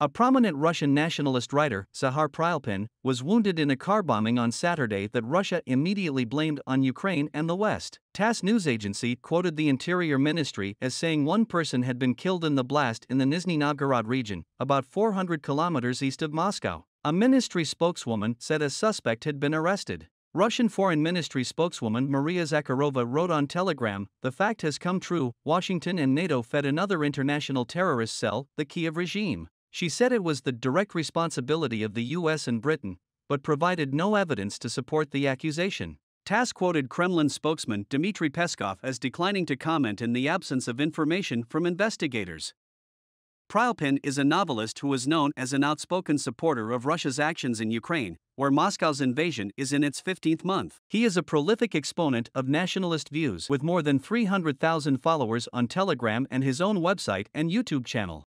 A prominent Russian nationalist writer, Zakhar Prilepin, was wounded in a car bombing on Saturday that Russia immediately blamed on Ukraine and the West. TASS news agency quoted the Interior Ministry as saying one person had been killed in the blast in the Nizhny Novgorod region, about 400 kilometers east of Moscow. A ministry spokeswoman said a suspect had been arrested. Russian Foreign Ministry spokeswoman Maria Zakharova wrote on Telegram, "The fact has come true, Washington and NATO fed another international terrorist cell, the Kiev regime." She said it was the direct responsibility of the US and Britain, but provided no evidence to support the accusation. TASS quoted Kremlin spokesman Dmitry Peskov as declining to comment in the absence of information from investigators. Prilepin is a novelist who is known as an outspoken supporter of Russia's actions in Ukraine, where Moscow's invasion is in its 15th month. He is a prolific exponent of nationalist views with more than 300,000 followers on Telegram and his own website and YouTube channel.